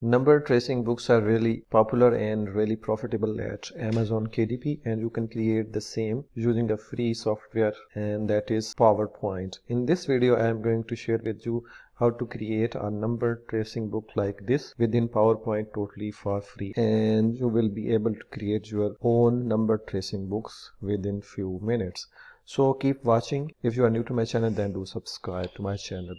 Number tracing books are really popular and really profitable at Amazon KDP, and you can create the same using a free software, and that is PowerPoint. In this video I am going to share with you how to create a number tracing book like this within PowerPoint totally for free, and you will be able to create your own number tracing books within few minutes. So keep watching. If you are new to my channel, then do subscribe to my channel.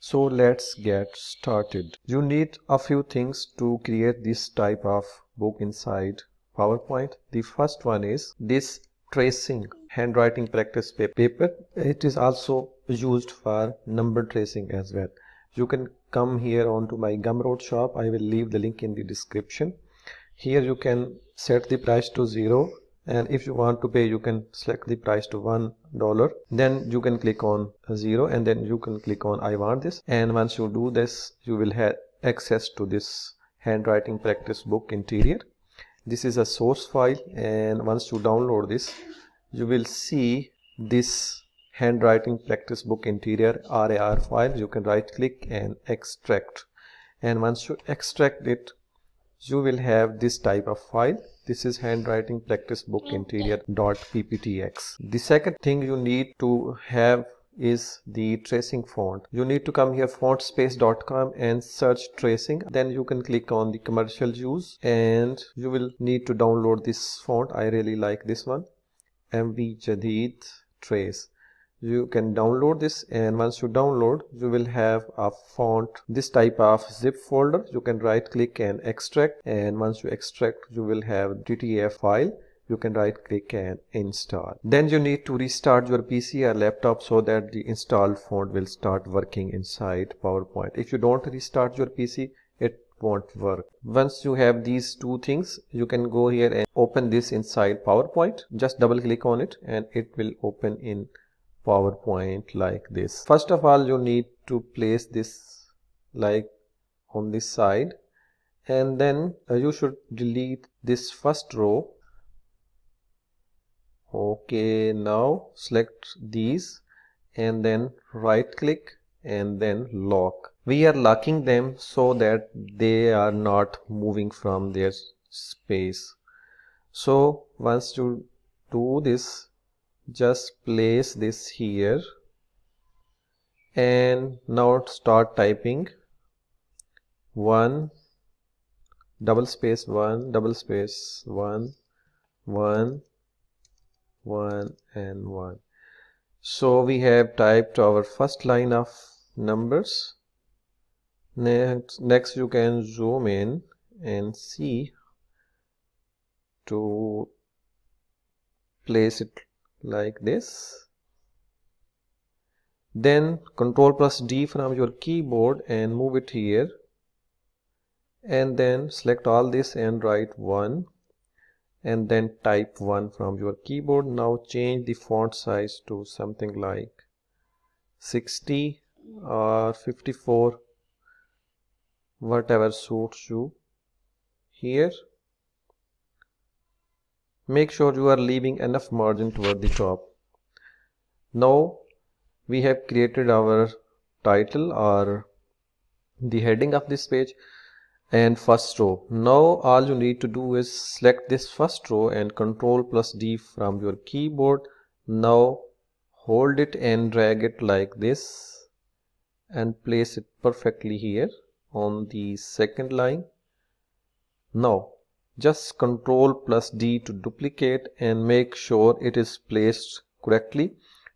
So let's get started. You need a few things to create this type of book inside PowerPoint. The first one is this tracing handwriting practice paper. It is also used for number tracing as well. You can come here onto my Gumroad shop. I will leave the link in the description. Here you can set the price to 0, and if you want to pay you can select the price to $1. Then you can click on 0, and then you can click on I want this, and once you do this you will have access to this handwriting practice book interior. This is a source file, and once you download this you will see this handwriting practice book interior RAR file. You can right click and extract, and once you extract it you will have this type of file. This is handwriting practice book interior.pptx. The second thing you need to have is the tracing font. You need to come here fontspace.com and search tracing. Then you can click on the commercial use, and you will need to download this font. I really like this one, MV Jadheedh Trace. You can download this, and once you download you will have a font, this type of zip folder. You can right click and extract, and once you extract you will have DTF file. You can right click and install. Then you need to restart your PC or laptop so that the installed font will start working inside PowerPoint. If you don't restart your PC, it won't work. Once you have these two things, you can go here and open this inside PowerPoint. Just double click on it and it will open in PowerPoint like this. First of all, you need to place this like on this side, and then you should delete this first row. Okay, now select these and then right click and then lock. We are locking them so that they are not moving from their space. So once you do this, just place this here, and now start typing 1 double space 1 double space 1 1 1 and 1. So we have typed our first line of numbers. Next you can zoom in and see to place it like this. Then Ctrl+D from your keyboard and move it here, and then select all this and write 1, and then type 1 from your keyboard. Now change the font size to something like 60 or 54, whatever suits you. Here make sure you are leaving enough margin toward the top. Now we have created our title or the heading of this page and first row. Now all you need to do is select this first row and Ctrl+D from your keyboard. Now hold it and drag it like this and place it perfectly here on the second line. Now just Ctrl+D to duplicate and make sure it is placed correctly.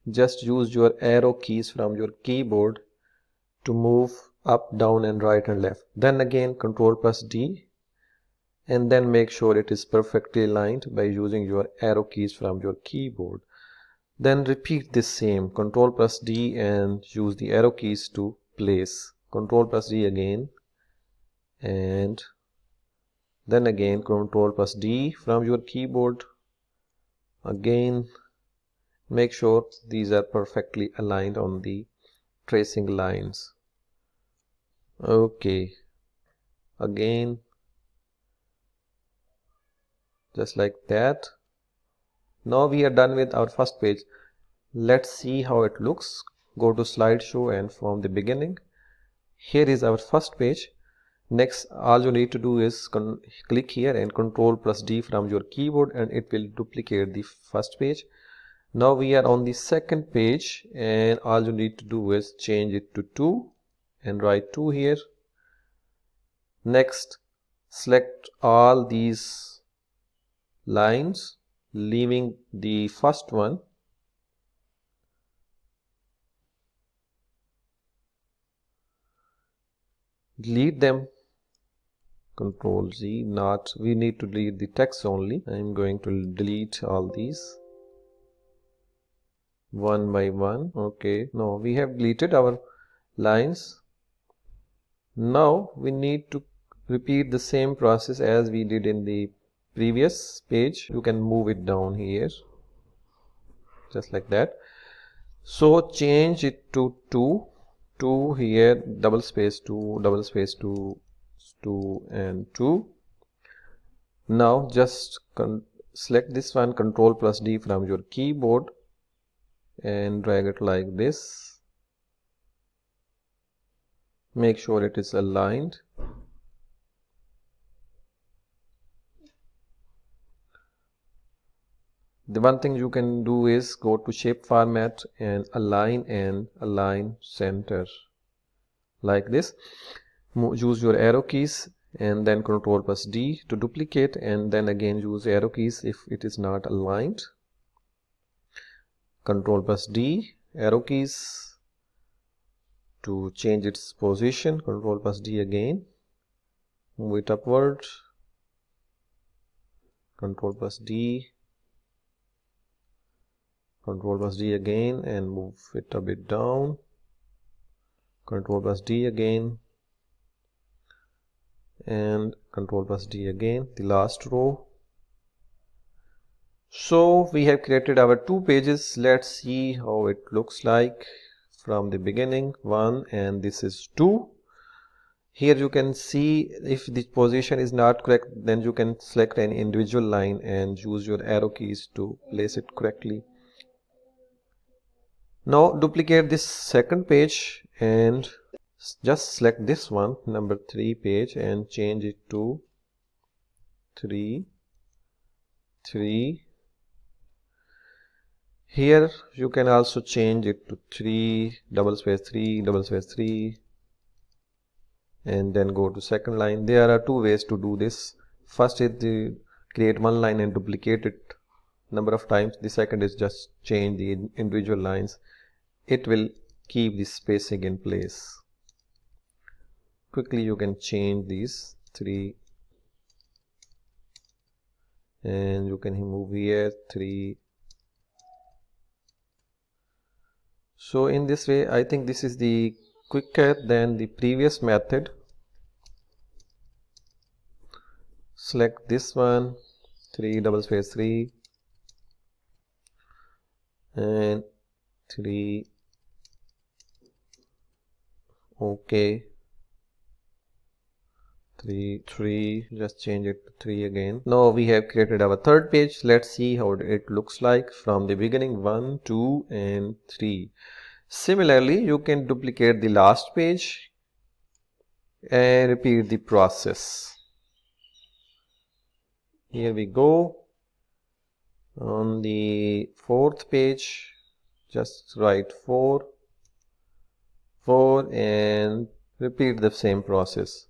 Just use your arrow keys from your keyboard to move up, down and right and left. Then again Ctrl+D, and then make sure it is perfectly aligned by using your arrow keys from your keyboard. Then repeat the same, Ctrl+D and use the arrow keys to place. Ctrl+D again, and then again Ctrl+D from your keyboard. Again make sure these are perfectly aligned on the tracing lines. Okay, again just like that. Now we are done with our first page. Let's see how it looks. Go to slideshow and from the beginning. Here is our first page. Next, all you need to do is click here and Ctrl+D from your keyboard, and it will duplicate the first page. Now we are on the second page, and all you need to do is change it to 2 and write 2 here. Next, select all these lines, leaving the first one. Delete them. Ctrl+Z, not, we need to delete the text only. I'm going to delete all these one by one. Okay, now we have deleted our lines. Now we need to repeat the same process as we did in the previous page. You can move it down here just like that. So change it to 2 here, double space 2 and 2. Now just select this one, Ctrl+D from your keyboard, and drag it like this. Make sure it is aligned. The one thing you can do is go to shape format and align center like this. Use your arrow keys and then Ctrl+D to duplicate, and then again use arrow keys if it is not aligned. Ctrl+D, arrow keys to change its position. Ctrl+D again, move it upward. Ctrl+D, Ctrl+D again, and move it a bit down. Ctrl+D again, and Ctrl+D again, the last row. So we have created our two pages. Let's see how it looks like from the beginning. 1, and this is 2. Here you can see if the position is not correct, then you can select an individual line and use your arrow keys to place it correctly. Now duplicate this second page and just select this one, number 3 page, and change it to 3. Here you can also change it to 3, double space 3, double space 3, and then go to second line. There are two ways to do this. First is to create one line and duplicate it number of times. The second is just change the individual lines. It will keep the spacing in place. Quickly you can change these 3, and you can move here 3. So in this way, I think this is the quicker than the previous method. Select this one, 3, double space 3, and 3. Okay, 3, just change it to 3 again. Now we have created our third page. Let's see how it looks like from the beginning. 1, 2 and 3. Similarly, you can duplicate the last page and repeat the process. Here we go. On the fourth page, just write 4, 4 and repeat the same process.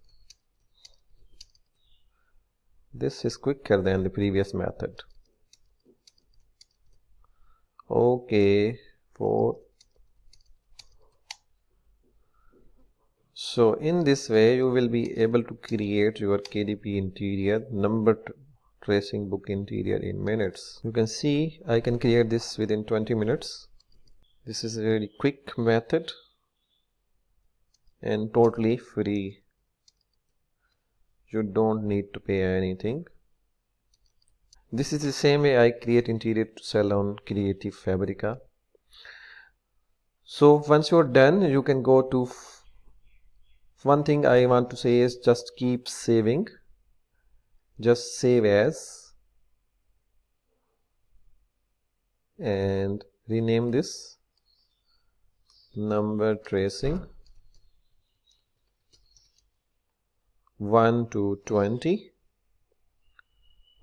This is quicker than the previous method. Okay, 4. So in this way you will be able to create your KDP interior, number tracing book interior in minutes. You can see I can create this within 20 minutes. This is a really quick method and totally free. You don't need to pay anything. This is the same way I create interior to sell on Creative Fabrica. So once you're done, you can go to one thing I want to say is just keep saving. Just save as and rename this number tracing 1 to 20.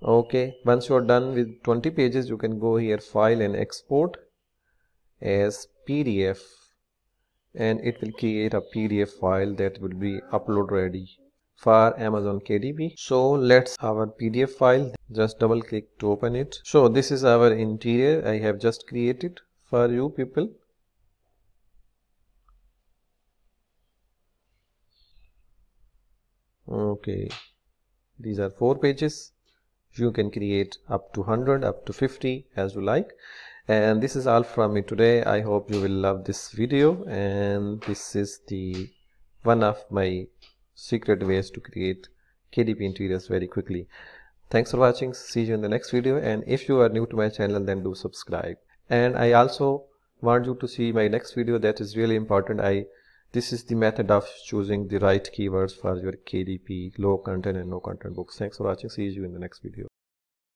Okay, once you are done with 20 pages, you can go here, file, and export as PDF, and it will create a PDF file that will be upload ready for Amazon KDP. So let's our PDF file, just double click to open it. So this is our interior I have just created for you people. Okay, these are 4 pages. You can create up to 100, up to 50 as you like. And this is all from me today. I hope you will love this video, and this is the one of my secret ways to create KDP interiors very quickly. Thanks for watching. See you in the next video, and if you are new to my channel, then do subscribe. And I also want you to see my next video. That is really important. This is the method of choosing the right keywords for your KDP, low content and no content books. Thanks for watching. See you in the next video.